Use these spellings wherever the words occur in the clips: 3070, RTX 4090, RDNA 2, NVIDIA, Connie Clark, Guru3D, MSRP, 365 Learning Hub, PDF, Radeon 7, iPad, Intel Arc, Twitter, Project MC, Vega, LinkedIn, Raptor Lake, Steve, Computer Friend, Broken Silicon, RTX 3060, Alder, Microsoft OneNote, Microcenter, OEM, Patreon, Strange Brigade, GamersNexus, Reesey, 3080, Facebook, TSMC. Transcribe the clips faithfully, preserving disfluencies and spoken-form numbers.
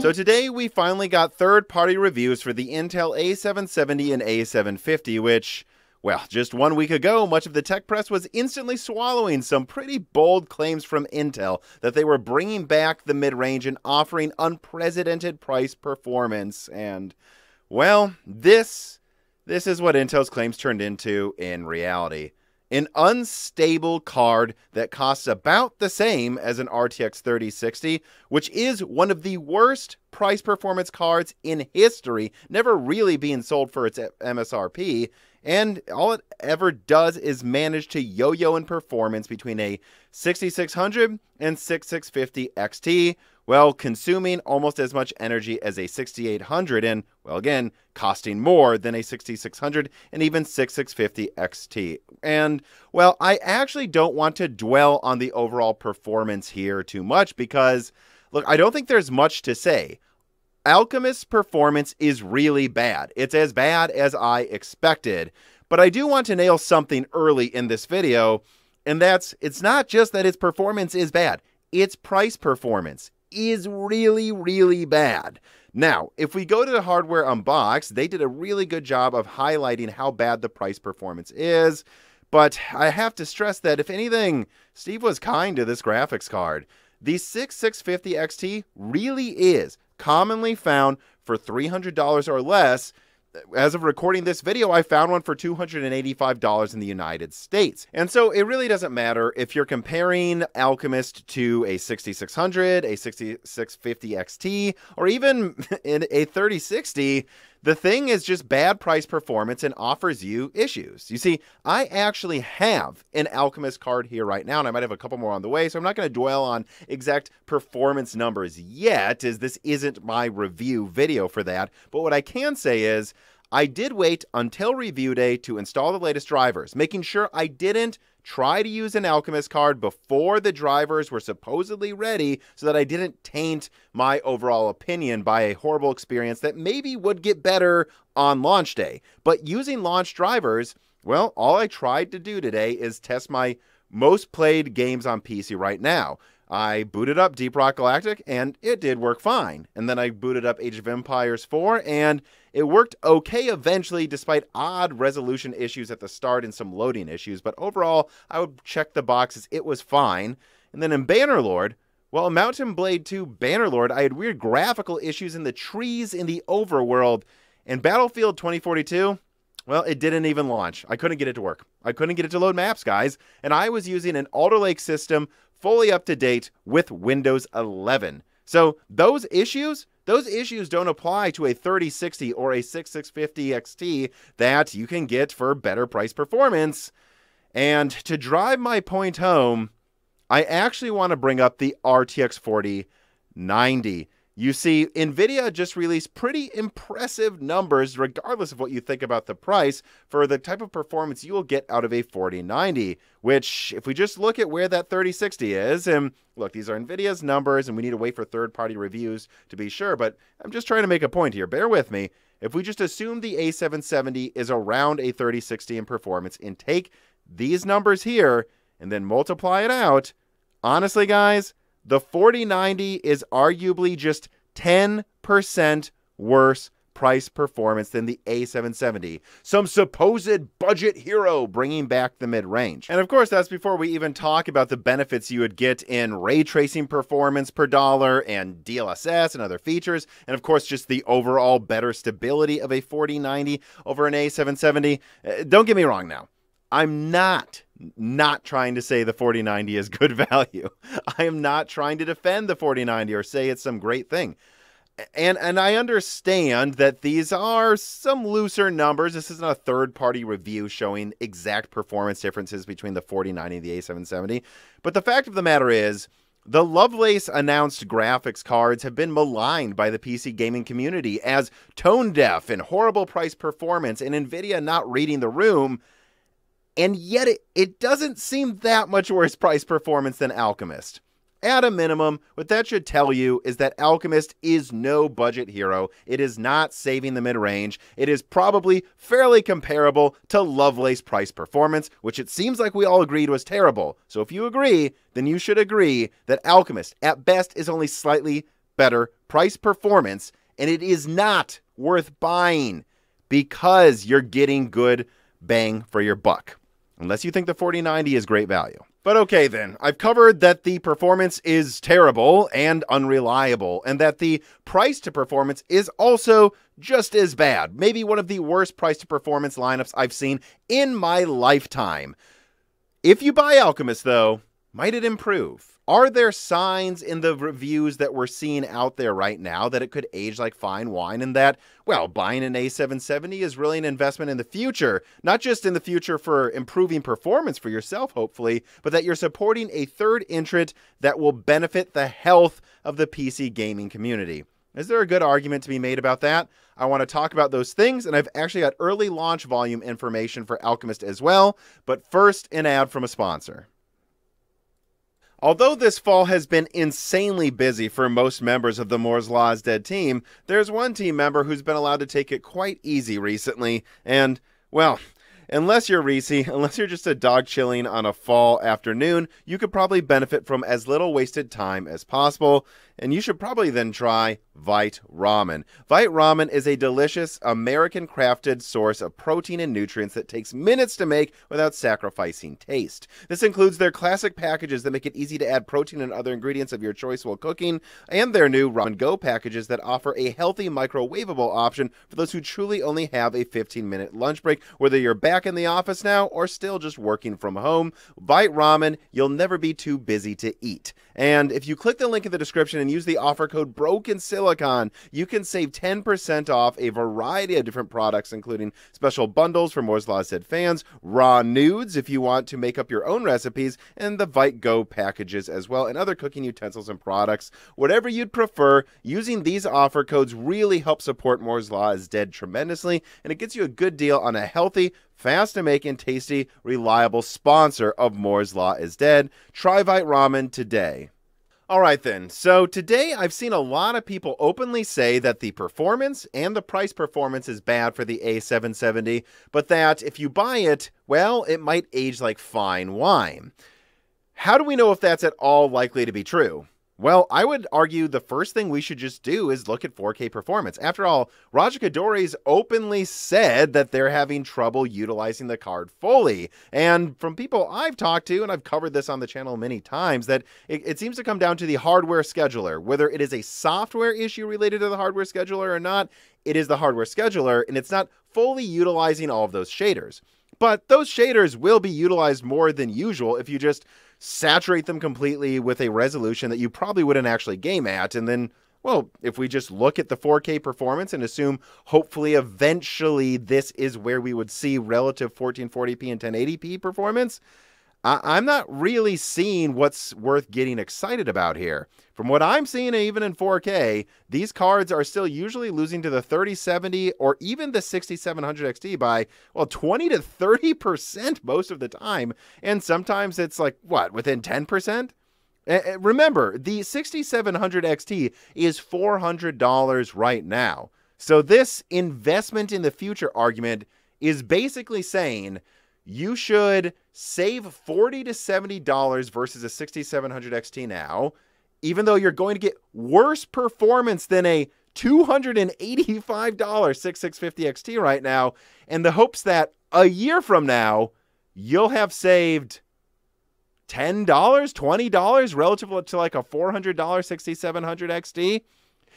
So today we finally got third-party reviews for the Intel A seven seventy and A seven fifty, which, well, just one week ago, much of the tech press was instantly swallowing some pretty bold claims from Intel that they were bringing back the mid-range and offering unprecedented price performance. And, well, this, this is what Intel's claims turned into in reality. An unstable card that costs about the same as an R T X thirty sixty, which is one of the worst price performance cards in history, never really being sold for its M S R P, and all it ever does is manage to yo-yo in performance between a sixty-six hundred and sixty-six fifty X T, well, consuming almost as much energy as a sixty-eight hundred and, well, again, costing more than a sixty-six hundred and even sixty-six fifty X T. And, well, I actually don't want to dwell on the overall performance here too much because, look, I don't think there's much to say. Alchemist's performance is really bad. It's as bad as I expected. But I do want to nail something early in this video, and that's it's not just that its performance is bad. Its price performance is really, really bad. Now, if we go to the Hardware Unboxed, they did a really good job of highlighting how bad the price performance is, but I have to stress that, if anything, Steve was kind to this graphics card. The sixty-six fifty X T really is commonly found for three hundred dollars or less. As of recording this video, I found one for two hundred eighty-five dollars in the United States. And so it really doesn't matter if you're comparing Alchemist to a sixty-six hundred, a sixty-six fifty X T, or even a thirty sixty. The thing is just bad price performance and offers you issues. You see, I actually have an Alchemist card here right now, and I might have a couple more on the way, so I'm not going to dwell on exact performance numbers yet, as this isn't my review video for that. But what I can say is I did wait until review day to install the latest drivers, making sure I didn't try to use an Alchemist card before the drivers were supposedly ready so that I didn't taint my overall opinion by a horrible experience that maybe would get better on launch day. But using launch drivers, well, all I tried to do today is test my most played games on P C right now. I booted up Deep Rock Galactic, and it did work fine. And then I booted up Age of Empires four, and it worked okay eventually, despite odd resolution issues at the start and some loading issues. But overall, I would check the boxes. It was fine. And then in Bannerlord, well, in Mountain Blade two Bannerlord, I had weird graphical issues in the trees in the overworld. And Battlefield twenty forty-two... well, it didn't even launch. I couldn't get it to work. I couldn't get it to load maps, guys. And I was using an Alder Lake system fully up to date with Windows eleven. So those issues, those issues don't apply to a thirty sixty or a sixty-six fifty X T that you can get for better price performance. And to drive my point home, I actually want to bring up the R T X forty ninety. You see, NVIDIA just released pretty impressive numbers, regardless of what you think about the price, for the type of performance you will get out of a forty ninety, which, if we just look at where that thirty sixty is, and look, these are NVIDIA's numbers, and we need to wait for third-party reviews to be sure, but I'm just trying to make a point here. Bear with me. If we just assume the A seven seventy is around a thirty sixty in performance and take these numbers here and then multiply it out, honestly, guys, the forty ninety is arguably just ten percent worse price performance than the A seven seventy, some supposed budget hero bringing back the mid-range. And of course, that's before we even talk about the benefits you would get in ray tracing performance per dollar and D L S S and other features. And of course, just the overall better stability of a forty ninety over an A seven seventy. Uh, don't get me wrong now. I'm not, not trying to say the forty ninety is good value. I am not trying to defend the forty ninety or say it's some great thing. And and I understand that these are some looser numbers. This isn't a third-party review showing exact performance differences between the forty ninety and the A seven seventy. But the fact of the matter is, the Lovelace announced graphics cards have been maligned by the P C gaming community as tone-deaf and horrible price performance and NVIDIA not reading the room. And yet it, it doesn't seem that much worse price performance than Alchemist. At a minimum, what that should tell you is that Alchemist is no budget hero. It is not saving the mid-range. It is probably fairly comparable to Lovelace price performance, which it seems like we all agreed was terrible. So if you agree, then you should agree that Alchemist, at best, is only slightly better price performance, and it is not worth buying because you're getting good bang for your buck. Unless you think the forty ninety is great value. But okay then, I've covered that the performance is terrible and unreliable, and that the price to performance is also just as bad. Maybe one of the worst price to performance lineups I've seen in my lifetime. If you buy Alchemist though, might it improve? Are there signs in the reviews that we're seeing out there right now that it could age like fine wine, and that, well, buying an A seven seventy is really an investment in the future, not just in the future for improving performance for yourself, hopefully, but that you're supporting a third entrant that will benefit the health of the P C gaming community? Is there a good argument to be made about that? I want to talk about those things, and I've actually got early launch volume information for Alchemist as well, but first, an ad from a sponsor. Although this fall has been insanely busy for most members of the Moore's Law is Dead team, there's one team member who's been allowed to take it quite easy recently, and, well, unless you're Reesey, unless you're just a dog chilling on a fall afternoon, you could probably benefit from as little wasted time as possible, and you should probably then try Vite Ramen. Vite Ramen is a delicious American-crafted source of protein and nutrients that takes minutes to make without sacrificing taste. This includes their classic packages that make it easy to add protein and other ingredients of your choice while cooking, and their new Ramen Go packages that offer a healthy microwavable option for those who truly only have a fifteen minute lunch break, whether you're back in the office now or still just working from home. Vite Ramen, you'll never be too busy to eat. And if you click the link in the description and use the offer code Broken Silicon, you can save ten percent off a variety of different products, including special bundles for Moore's Law is Dead fans, raw nudes if you want to make up your own recipes, and the Vite Go packages as well, and other cooking utensils and products. Whatever you'd prefer, using these offer codes really helps support Moore's Law is Dead tremendously, and it gets you a good deal on a healthy, fast to make and tasty, reliable sponsor of Moore's Law is Dead. Try Vite Ramen today. All right then, so today I've seen a lot of people openly say that the performance and the price performance is bad for the A seven seventy, but that if you buy it, well, it might age like fine wine. How do we know if that's at all likely to be true? Well, I would argue the first thing we should just do is look at four K performance. After all, Raja Koduri's openly said that they're having trouble utilizing the card fully. And from people I've talked to, and I've covered this on the channel many times, that it, it seems to come down to the hardware scheduler. Whether it is a software issue related to the hardware scheduler or not, it is the hardware scheduler, and it's not fully utilizing all of those shaders. But those shaders will be utilized more than usual if you just saturate them completely with a resolution that you probably wouldn't actually game at. And then, well, if we just look at the four K performance and assume hopefully eventually this is where we would see relative fourteen forty p and ten eighty p performance, I I'm not really seeing what's worth getting excited about here. From what I'm seeing, even in four K, these cards are still usually losing to the thirty seventy or even the sixty-seven hundred X T by, well, twenty to thirty percent most of the time. And sometimes it's like, what, within ten percent? And remember, the sixty-seven hundred X T is four hundred dollars right now. So this investment in the future argument is basically saying you should save forty to seventy dollars versus a sixty-seven hundred X T now, even though you're going to get worse performance than a two hundred eighty-five dollar sixty-six fifty X T right now, in the hopes that a year from now, you'll have saved ten dollars, twenty dollars relative to like a four hundred dollar sixty-seven hundred X T.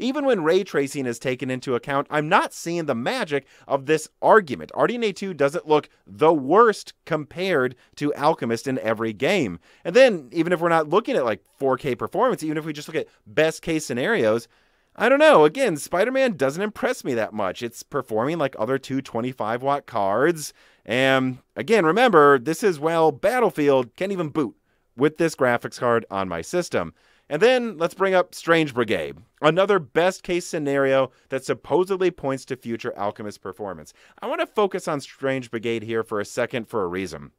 Even when ray tracing is taken into account, I'm not seeing the magic of this argument. R D N A two doesn't look the worst compared to Alchemist in every game. And then, even if we're not looking at like four K performance, even if we just look at best case scenarios, I don't know. Again, Spider-Man doesn't impress me that much. It's performing like other two twenty-five watt cards. And again, remember, this is, well, Battlefield can't even boot with this graphics card on my system. And then let's bring up Strange Brigade, another best-case scenario that supposedly points to future Alchemist performance. I want to focus on Strange Brigade here for a second for a reason.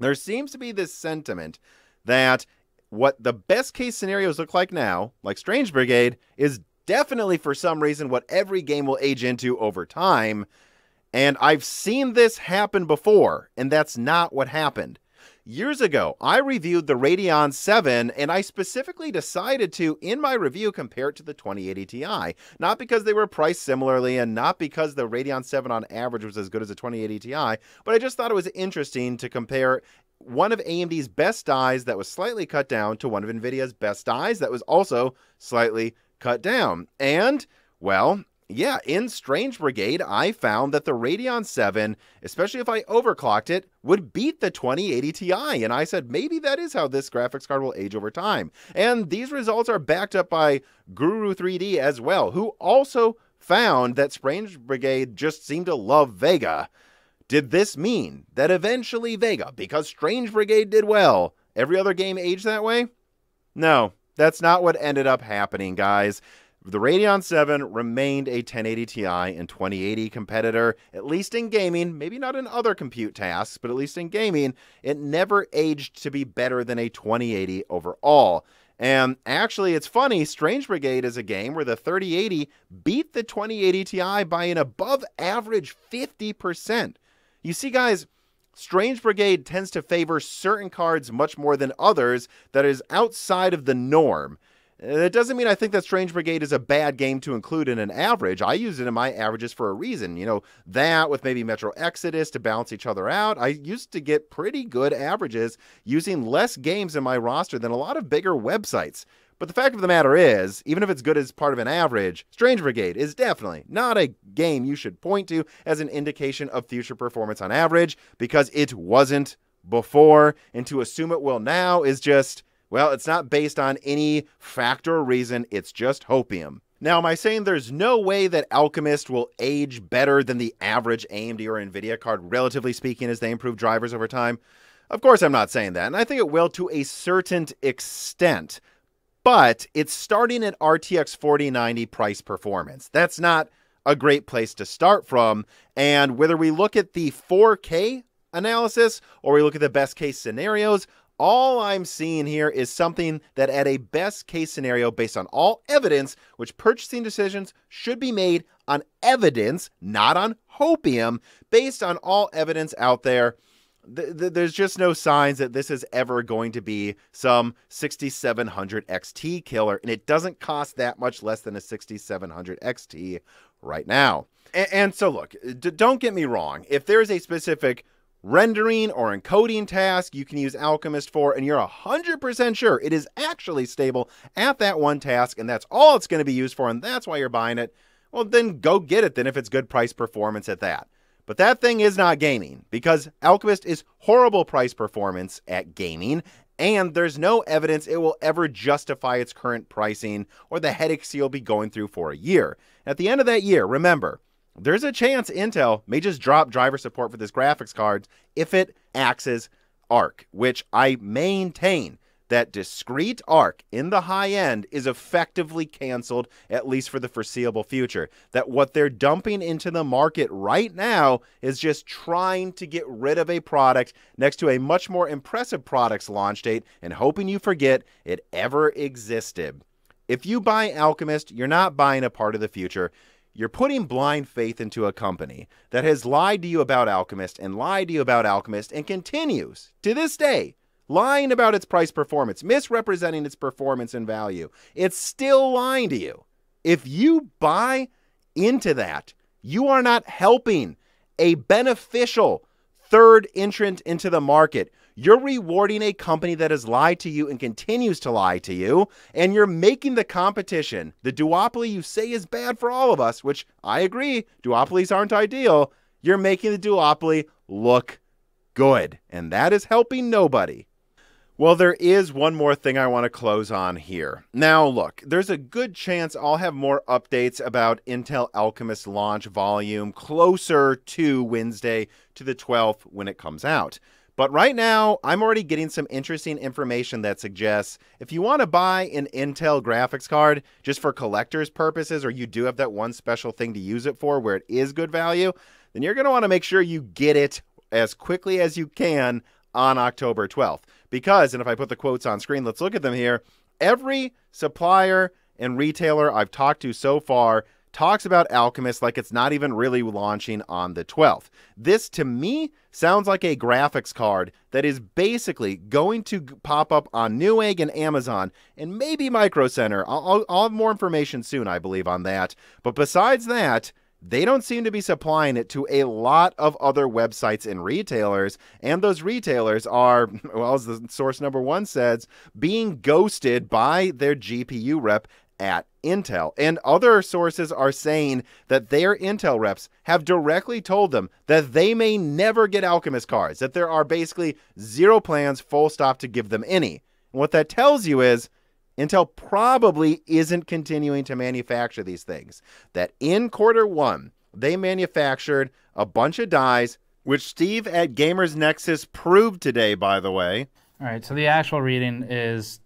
There seems to be this sentiment that what the best-case scenarios look like now, like Strange Brigade, is definitely for some reason what every game will age into over time. And I've seen this happen before, and that's not what happened. Years ago, I reviewed the Radeon seven, and I specifically decided to, in my review, compare it to the twenty eighty Ti. Not because they were priced similarly, and not because the Radeon seven on average was as good as the twenty eighty Ti, but I just thought it was interesting to compare one of A M D's best dies that was slightly cut down to one of NVIDIA's best dies that was also slightly cut down. And, well, yeah, in Strange Brigade, I found that the Radeon seven, especially if I overclocked it, would beat the twenty eighty Ti, and I said maybe that is how this graphics card will age over time. And these results are backed up by Guru three D as well, who also found that Strange Brigade just seemed to love Vega. Did this mean that eventually Vega, because Strange Brigade did well, every other game aged that way? No, that's not what ended up happening, guys. The Radeon seven remained a ten eighty Ti and twenty eighty competitor, at least in gaming, maybe not in other compute tasks, but at least in gaming, it never aged to be better than a twenty eighty overall. And actually, it's funny, Strange Brigade is a game where the thirty eighty beat the twenty eighty Ti by an above average fifty percent. You see, guys, Strange Brigade tends to favor certain cards much more than others that is outside of the norm. That doesn't mean I think that Strange Brigade is a bad game to include in an average. I use it in my averages for a reason. You know, that with maybe Metro Exodus to balance each other out. I used to get pretty good averages using less games in my roster than a lot of bigger websites. But the fact of the matter is, even if it's good as part of an average, Strange Brigade is definitely not a game you should point to as an indication of future performance on average, because it wasn't before, and to assume it will now is just, well, it's not based on any fact or reason, it's just hopium. Now, am I saying there's no way that Alchemist will age better than the average A M D or NVIDIA card, relatively speaking, as they improve drivers over time? Of course I'm not saying that, and I think it will to a certain extent. But it's starting at R T X forty ninety price performance. That's not a great place to start from. And whether we look at the four K analysis or we look at the best case scenarios, all I'm seeing here is something that at a best case scenario based on all evidence, which purchasing decisions should be made on evidence, not on hopium, based on all evidence out there. There's just no signs that this is ever going to be some sixty-seven hundred X T killer, and it doesn't cost that much less than a sixty-seven hundred X T right now. And, and so look, d don't get me wrong. If there's a specific rendering or encoding task you can use Alchemist for, and you're one hundred percent sure it is actually stable at that one task, and that's all it's going to be used for, and that's why you're buying it, well, then go get it then if it's good price performance at that. But that thing is not gaming, because Alchemist is horrible price performance at gaming, and there's no evidence it will ever justify its current pricing or the headaches you'll be going through for a year. At the end of that year, remember, there's a chance Intel may just drop driver support for this graphics card if it axes Arc, which I maintain that discrete Arc in the high end is effectively canceled, at least for the foreseeable future. That what they're dumping into the market right now is just trying to get rid of a product next to a much more impressive product's launch date and hoping you forget it ever existed. If you buy Alchemist, you're not buying a part of the future. You're putting blind faith into a company that has lied to you about Alchemist and lied to you about Alchemist and continues to this day lying about its price performance, misrepresenting its performance and value. It's still lying to you. If you buy into that, you are not helping a beneficial third entrant into the market. You're rewarding a company that has lied to you and continues to lie to you, and you're making the competition, the duopoly you say is bad for all of us, which I agree, duopolies aren't ideal, you're making the duopoly look good, and that is helping nobody. Well, there is one more thing I want to close on here. Now, look, there's a good chance I'll have more updates about Intel Alchemist launch volume closer to Wednesday to the twelfth when it comes out. But right now, I'm already getting some interesting information that suggests if you want to buy an Intel graphics card just for collector's purposes, or you do have that one special thing to use it for where it is good value, then you're going to want to make sure you get it as quickly as you can on October twelfth. Because, and if I put the quotes on screen, let's look at them here, every supplier and retailer I've talked to so far talks about Alchemist like it's not even really launching on the twelfth. This, to me, sounds like a graphics card that is basically going to pop up on Newegg and Amazon and maybe Microcenter. I'll, I'll have more information soon, I believe, on that. But besides that, they don't seem to be supplying it to a lot of other websites and retailers, and those retailers are, well, as the source number one says, being ghosted by their G P U rep at Intel. And other sources are saying that their Intel reps have directly told them that they may never get Alchemist cards, that there are basically zero plans, full stop, to give them any. And what that tells you is Intel probably isn't continuing to manufacture these things. That in quarter one, they manufactured a bunch of dies, which Steve at GamersNexus proved today, by the way. All right, so the actual reading is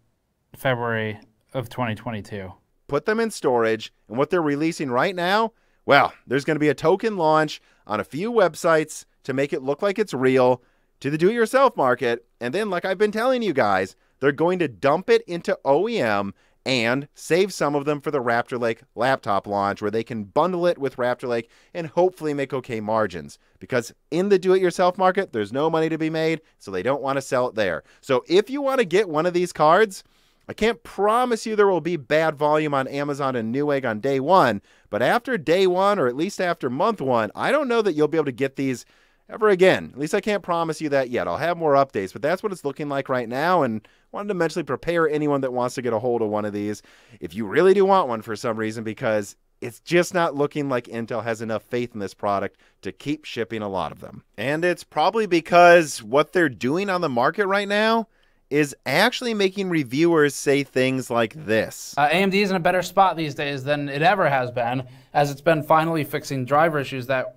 February of twenty twenty-two. Put them in storage, and what they're releasing right now, well, there's going to be a token launch on a few websites to make it look like it's real to the do-it-yourself market. And then, like I've been telling you guys, they're going to dump it into O E M and save some of them for the Raptor Lake laptop launch, where they can bundle it with Raptor Lake and hopefully make okay margins. Because in the do-it-yourself market, there's no money to be made, so they don't want to sell it there. So if you want to get one of these cards, I can't promise you there will be bad volume on Amazon and Newegg on day one, but after day one, or at least after month one, I don't know that you'll be able to get these ever again. At least I can't promise you that yet. I'll have more updates, but that's what it's looking like right now, and wanted to mentally prepare anyone that wants to get a hold of one of these, if you really do want one for some reason, because it's just not looking like Intel has enough faith in this product to keep shipping a lot of them. And it's probably because what they're doing on the market right now is actually making reviewers say things like this. Uh, A M D is in a better spot these days than it ever has been, as it's been finally fixing driver issues that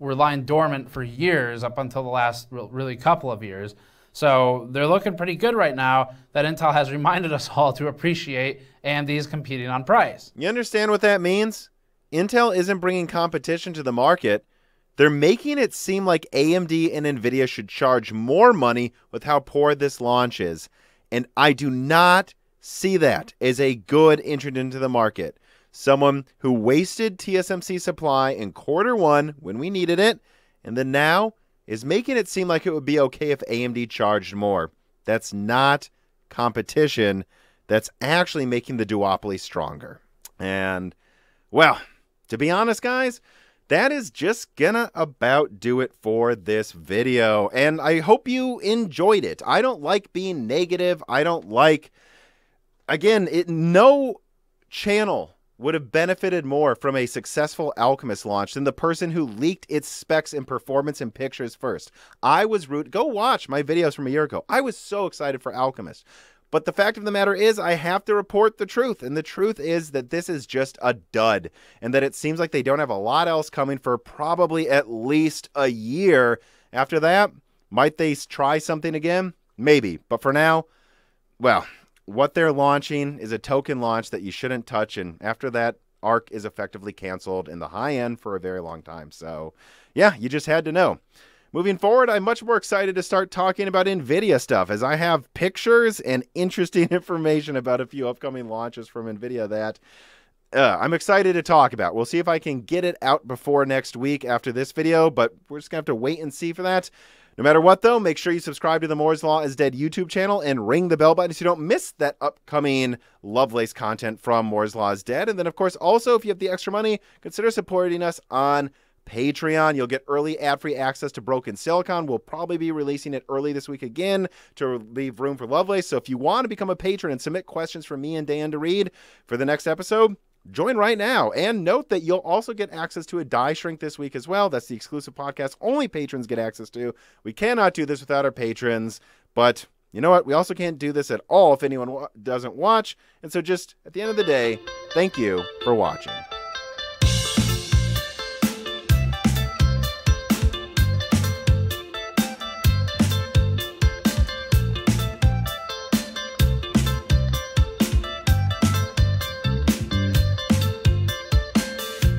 were lying dormant for years up until the last really couple of years. So they're looking pretty good right now, that Intel has reminded us all to appreciate A M D's competing on price. You understand what that means? Intel isn't bringing competition to the market. They're making it seem like A M D and NVIDIA should charge more money with how poor this launch is. And I do not see that as a good entrant into the market. Someone who wasted T S M C supply in quarter one when we needed it, and then now is making it seem like it would be okay if A M D charged more. That's not competition. That's actually making the duopoly stronger. And, well, to be honest, guys, that is just gonna about do it for this video. And I hope you enjoyed it. I don't like being negative. I don't like, again, it, no channel would have benefited more from a successful Alchemist launch than the person who leaked its specs and performance and pictures first. I was rude. Go watch my videos from a year ago. I was so excited for Alchemist. But the fact of the matter is, I have to report the truth. And the truth is that this is just a dud, and that it seems like they don't have a lot else coming for probably at least a year. After that, might they try something again? Maybe. But for now, well, what they're launching is a token launch that you shouldn't touch, and after that, Arc is effectively canceled in the high end for a very long time. So, yeah, you just had to know. Moving forward, I'm much more excited to start talking about NVIDIA stuff, as I have pictures and interesting information about a few upcoming launches from NVIDIA that uh, I'm excited to talk about. We'll see if I can get it out before next week after this video, but we're just going to have to wait and see for that. No matter what, though, make sure you subscribe to the Moore's Law is Dead YouTube channel and ring the bell button so you don't miss that upcoming Lovelace content from Moore's Law is Dead. And then, of course, also, if you have the extra money, consider supporting us on Patreon. You'll get early ad-free access to Broken Silicon. We'll probably be releasing it early this week again to leave room for Lovelace. So if you want to become a patron and submit questions for me and Dan to read for the next episode, join right now. And note that you'll also get access to a die shrink this week as well. That's the exclusive podcast only patrons get access to. We cannot do this without our patrons, but you know what? We also can't do this at all if anyone doesn't watch. And so just at the end of the day, thank you for watching.